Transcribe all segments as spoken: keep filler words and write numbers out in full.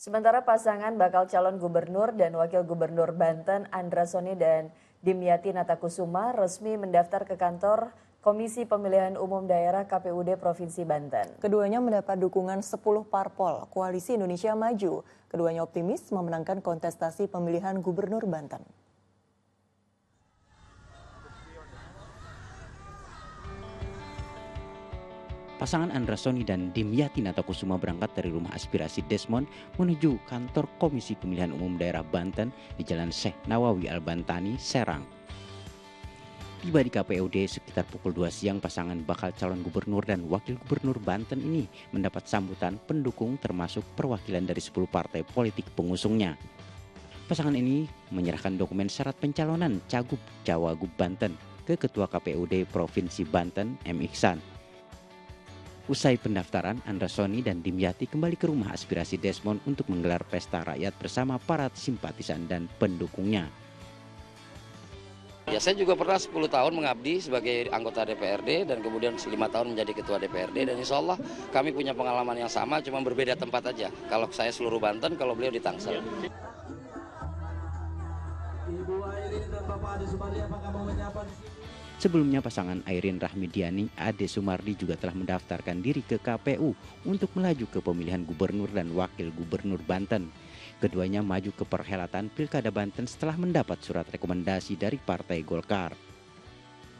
Sementara pasangan bakal calon gubernur dan wakil gubernur Banten Andra Soni dan Dimyati Natakusuma resmi mendaftar ke kantor Komisi Pemilihan Umum Daerah K P U D Provinsi Banten. Keduanya mendapat dukungan sepuluh parpol Koalisi Indonesia Maju. Keduanya optimis memenangkan kontestasi pemilihan gubernur Banten. Pasangan Andra Soni dan Dimyati Natakusuma berangkat dari Rumah Aspirasi Desmond menuju kantor Komisi Pemilihan Umum Daerah Banten di Jalan Syekh Nawawi Al-Bantani, Serang. Tiba di K P U D sekitar pukul dua siang, pasangan bakal calon gubernur dan wakil gubernur Banten ini mendapat sambutan pendukung termasuk perwakilan dari sepuluh partai politik pengusungnya. Pasangan ini menyerahkan dokumen syarat pencalonan Cagup Cawagup Banten ke Ketua K P U D Provinsi Banten M. Iksan. Usai pendaftaran, Andra Soni dan Dimyati kembali ke Rumah Aspirasi Desmond untuk menggelar pesta rakyat bersama para simpatisan dan pendukungnya. Ya, saya juga pernah sepuluh tahun mengabdi sebagai anggota D P R D dan kemudian lima tahun menjadi ketua D P R D. Dan insya Allah kami punya pengalaman yang sama, cuma berbeda tempat aja. Kalau saya seluruh Banten, kalau beliau di Tangsel. Ibu Airin dan Bapak Ade Sumardi, apakah mau menyapa di sini? Sebelumnya pasangan Airin Rahmidiani, Ade Sumardi juga telah mendaftarkan diri ke K P U untuk melaju ke pemilihan gubernur dan wakil gubernur Banten. Keduanya maju ke perhelatan Pilkada Banten setelah mendapat surat rekomendasi dari Partai Golkar.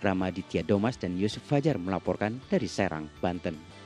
Ramaditya Domas dan Yusuf Fajar melaporkan dari Serang, Banten.